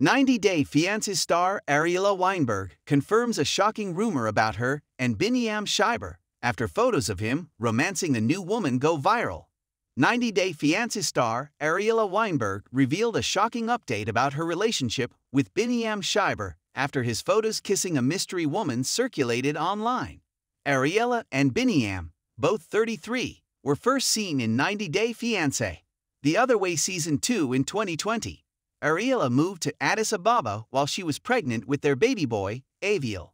90 Day Fiancé star Ariela Weinberg confirms a shocking rumor about her and Biniyam Shibre after photos of him romancing the new woman go viral. 90 Day Fiancé star Ariela Weinberg revealed a shocking update about her relationship with Biniyam Shibre after his photos kissing a mystery woman circulated online. Ariela and Biniyam, both 33, were first seen in 90 Day Fiancé The Other Way Season 2 in 2020. Ariela moved to Addis Ababa while she was pregnant with their baby boy, Aviel.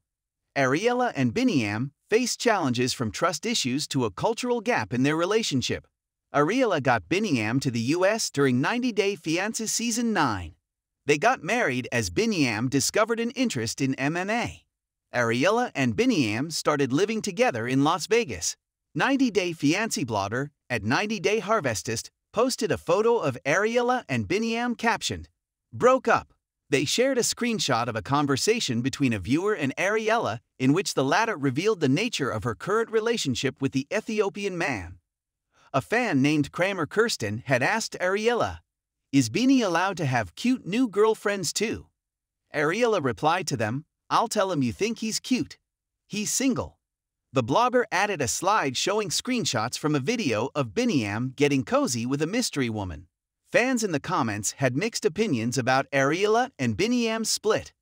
Ariela and Biniyam faced challenges from trust issues to a cultural gap in their relationship. Ariela got Biniyam to the U.S. during 90 Day Fiancé Season 9. They got married as Biniyam discovered an interest in MMA. Ariela and Biniyam started living together in Las Vegas. 90 Day Fiancé blogger at 90 Day Harvestist posted a photo of Ariela and Biniyam captioned, "Broke up." They shared a screenshot of a conversation between a viewer and Ariela in which the latter revealed the nature of her current relationship with the Ethiopian man. A fan named Kramer Kirsten had asked Ariela, "Is Bini allowed to have cute new girlfriends too?" Ariela replied to them, "I'll tell him you think he's cute. He's single." The blogger added a slide showing screenshots from a video of Biniyam getting cozy with a mystery woman. Fans in the comments had mixed opinions about Ariela and Biniyam's split.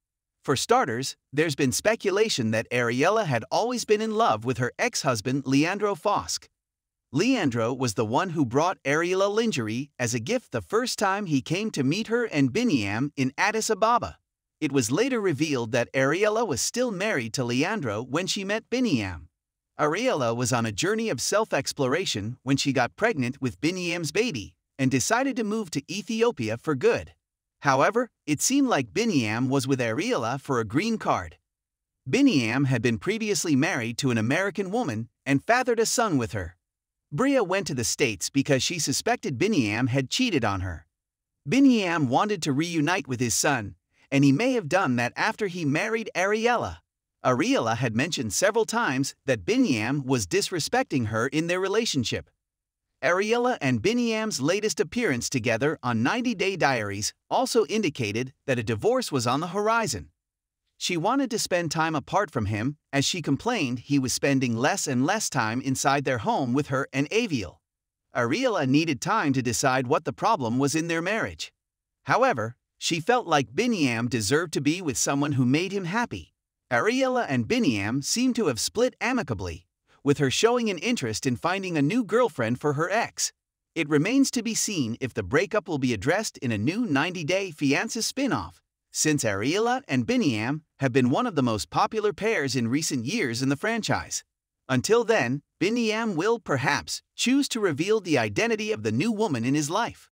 For starters, there's been speculation that Ariela had always been in love with her ex-husband Leandro Fosk. Leandro was the one who brought Ariela lingerie as a gift the first time he came to meet her and Biniyam in Addis Ababa. It was later revealed that Ariela was still married to Leandro when she met Biniyam. Ariela was on a journey of self-exploration when she got pregnant with Biniyam's baby and decided to move to Ethiopia for good. However, it seemed like Biniyam was with Ariela for a green card. Biniyam had been previously married to an American woman and fathered a son with her. Bria went to the States because she suspected Biniyam had cheated on her. Biniyam wanted to reunite with his son, and he may have done that after he married Ariela. Ariela had mentioned several times that Biniyam was disrespecting her in their relationship. Ariela and Biniyam's latest appearance together on 90 Day Diaries also indicated that a divorce was on the horizon. She wanted to spend time apart from him, as she complained he was spending less and less time inside their home with her and Aviel. Ariela needed time to decide what the problem was in their marriage. However, she felt like Biniyam deserved to be with someone who made him happy. Ariela and Biniyam seem to have split amicably, with her showing an interest in finding a new girlfriend for her ex. It remains to be seen if the breakup will be addressed in a new 90 Day Fiancé spin-off, since Ariela and Biniyam have been one of the most popular pairs in recent years in the franchise. Until then, Biniyam will perhaps choose to reveal the identity of the new woman in his life.